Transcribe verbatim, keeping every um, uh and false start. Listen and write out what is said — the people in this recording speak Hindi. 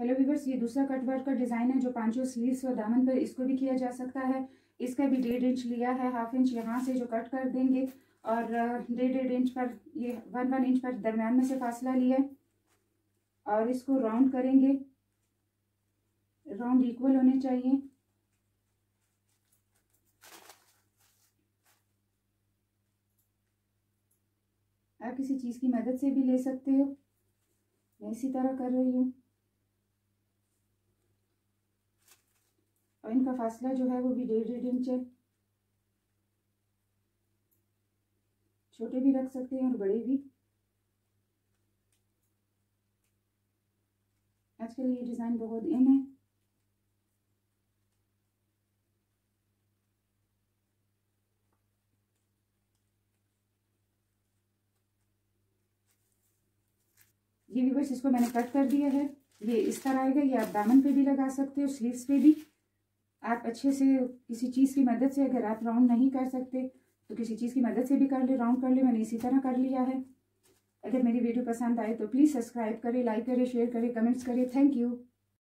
हेलो व्यूअर्स, ये दूसरा कटवर्क का डिज़ाइन है जो पांचों स्लीव्स और दामन पर इसको भी किया जा सकता है। इसका भी डेढ़ इंच लिया है, हाफ इंच यहाँ से जो कट कर देंगे और डेढ़ डेढ़ इंच पर ये वन वन इंच पर दरम्यान में से फासला लिया और इसको राउंड करेंगे। राउंड इक्वल होने चाहिए। आप किसी चीज़ की मदद से भी ले सकते हो, मैं इसी तरह कर रही हूँ। और इनका फासला जो है वो भी डेढ़ डेढ़ इंच है। छोटे भी रख सकते हैं और बड़े भी। आजकल ये डिज़ाइन बहुत इन है। ये व्यूअर्स, इसको मैंने कट कर दिया है। ये इस तरह आएगा। ये आप दामन पे भी लगा सकते हो, स्लीव्स पे भी। आप अच्छे से किसी चीज़ की मदद से, अगर आप राउंड नहीं कर सकते तो किसी चीज़ की मदद से भी कर ले, राउंड कर ले। मैंने इसी तरह कर लिया है। अगर मेरी वीडियो पसंद आए तो प्लीज़ सब्सक्राइब करें, लाइक करें, शेयर करें, कमेंट्स करें। Thank you.